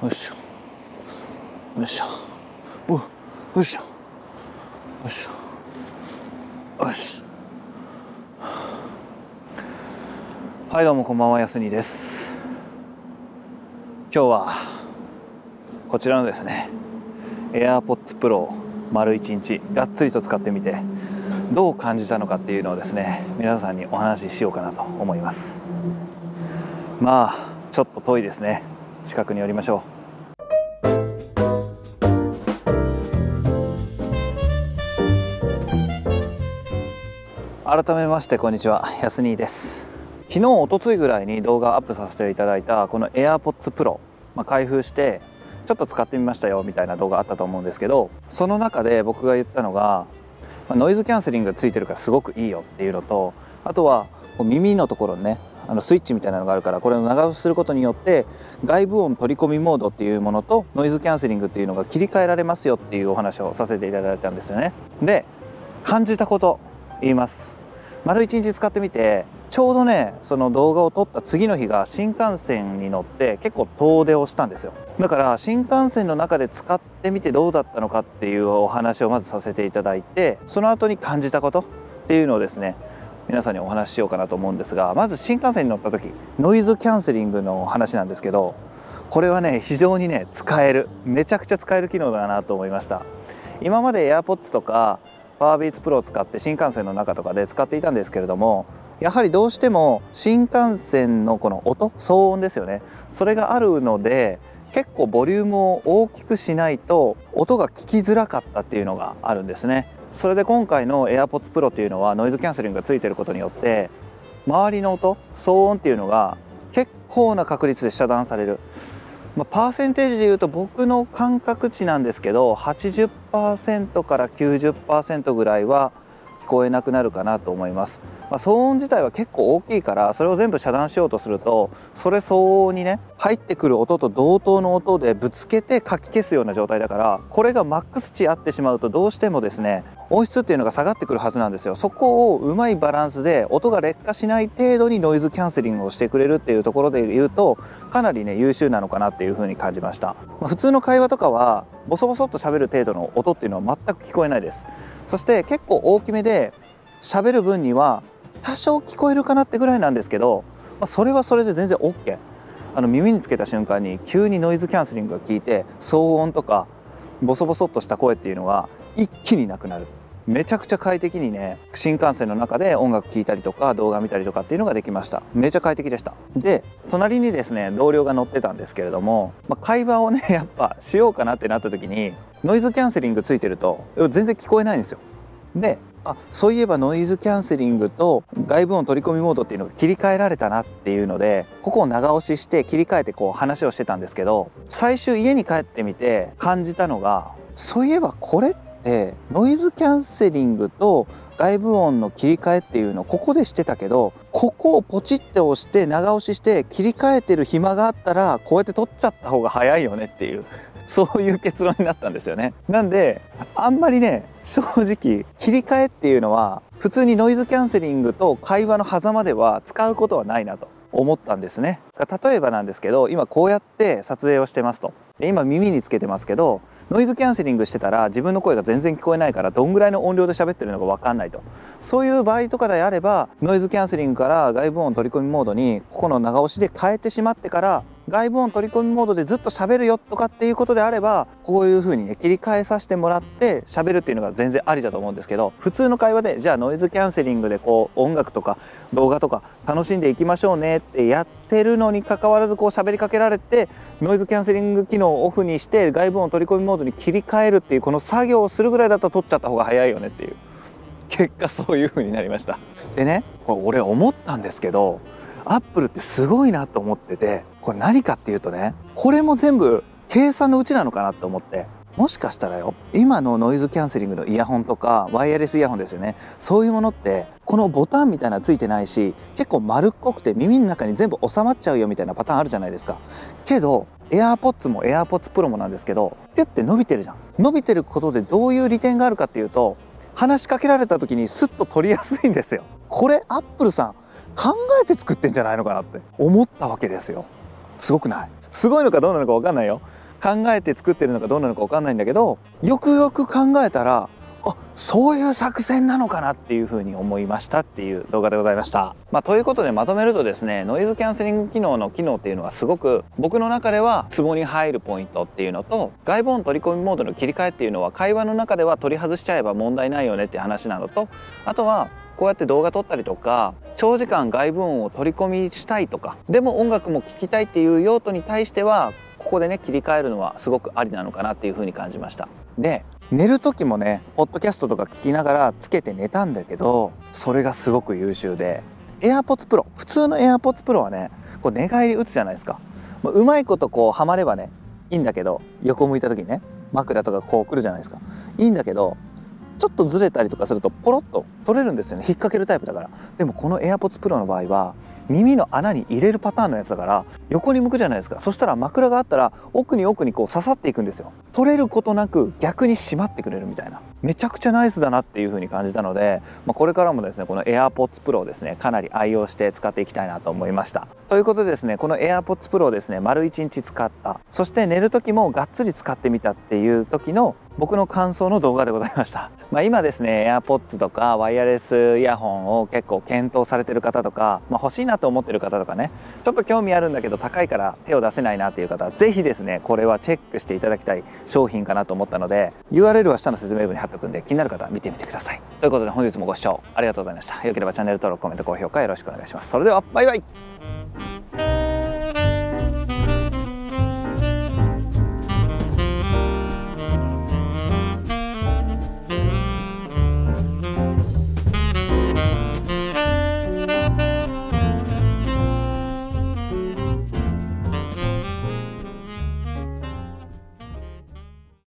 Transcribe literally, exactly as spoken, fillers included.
よいしょよいしょ、うよいしょよいしょよいしょ。はい、どうもこんばんは、やすにです。今日はこちらのですね AirPods Pro 丸いちにちがっつりと使ってみてどう感じたのかっていうのをですね、皆さんにお話ししようかなと思います。まあちょっと遠いですね。近くに寄りましょう。改めましてこんにちは、やすにです。昨日一昨日ぐらいに動画アップさせていただいたこの AirPods Pro、まあ、開封してちょっと使ってみましたよみたいな動画あったと思うんですけど、その中で僕が言ったのがノイズキャンセリングがついてるからすごくいいよっていうのと、あとは耳のところにね、あのスイッチみたいなのがあるから、これを長押しすることによって外部音取り込みモードっていうものとノイズキャンセリングっていうのが切り替えられますよっていうお話をさせていただいたんですよね。で、感じたこと言います。丸いちにち使ってみて、ちょうどねその動画を撮った次の日が新幹線に乗って結構遠出をしたんですよ。だから新幹線の中で使ってみてどうだったのかっていうお話をまずさせていただいて、その後に感じたことっていうのをですね、皆さんにお話ししようかなと思うんですが、まず新幹線に乗った時、ノイズキャンセリングの話なんですけど、これはね非常にね使える、めちゃくちゃ使える機能だなと思いました。今まで AirPods とか Powerbeats Pro を使って新幹線の中とかで使っていたんですけれども、やはりどうしても新幹線のこの音、騒音ですよね、それがあるので結構ボリュームを大きくしないと音が聞きづらかったっていうのがあるんですね。それで今回の AirPods Pro というのはノイズキャンセリングがついていることによって周りの音、騒音っていうのが結構な確率で遮断される、まあ、パーセンテージでいうと僕の感覚値なんですけど はちじゅっパーセント から きゅうじゅっパーセント ぐらいは聞こえなくなるかなと思います、まあ、騒音自体は結構大きいから、それを全部遮断しようとするとそれ相応にね入ってくる音と同等の音でぶつけてかき消すような状態だから、これがマックス値あってしまうとどうしてもですね音質っていうのが下がってくるはずなんですよ。そこをうまいバランスで音が劣化しない程度にノイズキャンセリングをしてくれるっていうところで言うとかなりね優秀なのかなっていうふうに感じました、まあ、普通の会話とかはボソボソっと喋る程度の音っていうのは全く聞こえないです。そして結構大きめで喋る分には多少聞こえるかなってぐらいなんですけど、まあ、それはそれで全然 OK。 あの耳につけた瞬間に急にノイズキャンセリングが効いて騒音とかボソボソっとした声っていうのが一気になくなる。めちゃくちゃ快適にね新幹線の中で音楽聴いたりとか動画見たりとかっていうのができました。めちゃ快適でした。で、隣にですね同僚が乗ってたんですけれども、まあ、会話をねやっぱしようかなってなった時にノイズキャンセリングついてると全然聞こえないんですよ。で、あ、そういえばノイズキャンセリングと外部音取り込みモードっていうのが切り替えられたなっていうので、ここを長押しして切り替えてこう話をしてたんですけど、最終家に帰ってみて感じたのが、そういえばこれってでノイズキャンセリングと外部音の切り替えっていうのをここでしてたけど、ここをポチって押して長押しして切り替えてる暇があったらこうやって取っちゃった方が早いよねっていう、そういう結論になったんですよね。なんであんまりね正直切り替えっていうのは普通にノイズキャンセリングと会話の狭間では使うことはないなと思ったんですね。例えばなんですけど、今こうやって撮影をしてますと。で、今耳につけてますけどノイズキャンセリングしてたら自分の声が全然聞こえないから、どんぐらいの音量で喋ってるのか分かんないと。そういう場合とかであればノイズキャンセリングから外部音取り込みモードにここの長押しで変えてしまってから外部音取り込みモードでずっと喋るよとかっていうことであれば、こういう風にね切り替えさせてもらって喋るっていうのが全然ありだと思うんですけど、普通の会話でじゃあノイズキャンセリングでこう音楽とか動画とか楽しんでいきましょうねってやってるのにかかわらず、こう喋りかけられてノイズキャンセリング機能をオフにして外部音取り込みモードに切り替えるっていうこの作業をするぐらいだったら取っちゃった方が早いよねっていう、結果そういう風になりました。でね、これ俺思ったんですけど、アップルってすごいなと思ってて、これ何かっていうとね、これも全部計算のうちなのかなと思って、もしかしたらよ、今のノイズキャンセリングのイヤホンとかワイヤレスイヤホンですよね、そういうものってこのボタンみたいなのついてないし結構丸っこくて耳の中に全部収まっちゃうよみたいなパターンあるじゃないですか。けど AirPods も AirPods Pro もなんですけど、ピュッて伸びてるじゃん。伸びてることでどういう利点があるかっていうと、話しかけられた時にスッと取りやすいんですよ。これアップルさん考えて作ってんじゃないのかなって思ったわけですよ。すごくない？すごいのかどうなのか分かんないよ。考えて作ってるのかどうなのか分かんないんだけど、よくよく考えたら、あ、そういう作戦なのかなっていうふうに思いましたっていう動画でございました。まあ、ということでまとめるとですね、ノイズキャンセリング機能の機能っていうのがすごく僕の中ではツボに入るポイントっていうのと、外部音取り込みモードの切り替えっていうのは会話の中では取り外しちゃえば問題ないよねって話なのと、あとはこうやって動画撮ったりとか長時間外部音を取り込みしたいとか、でも音楽も聴きたいっていう用途に対してはここでね切り替えるのはすごくありなのかなっていうふうに感じました。で寝る時もねポッドキャストとか聞きながらつけて寝たんだけど、それがすごく優秀で、 AirPods Pro 普通の AirPods Pro はねこう寝返り打つじゃないですか。うまいことこうはまればねいいんだけど、横向いた時にね枕とかこうくるじゃないですか。いいんだけどちょっとずれたりとかするとポロッと取れるんですよね。引っ掛けるタイプだから。でもこの AirPods Pro の場合は耳の穴に入れるパターンのやつだから横に向くじゃないですか。そしたら枕があったら奥に奥にこう刺さっていくんですよ。取れることなく逆に締まってくれるみたいな、めちゃくちゃナイスだなっていう風に感じたので、まあ、これからもですねこの AirPods Pro をですねかなり愛用して使っていきたいなと思いました。ということでですね、この AirPods Pro をですね丸いちにち使った、そして寝る時もがっつり使ってみたっていう時の僕の感想の動画でございました。まあ、今ですね AirPods とかワイヤレスイヤホンを結構検討されてる方とか、まあ、欲しいなと思ってる方とかね、ちょっと興味あるんだけど高いから手を出せないなっていう方、是非ですねこれはチェックしていただきたい商品かなと思ったので ユーアールエル は下の説明文に貼っておくんで、気になる方は見てみてください。ということで本日もご視聴ありがとうございました。良ければチャンネル登録、コメント、高評価よろしくお願いします。それではバイバイ。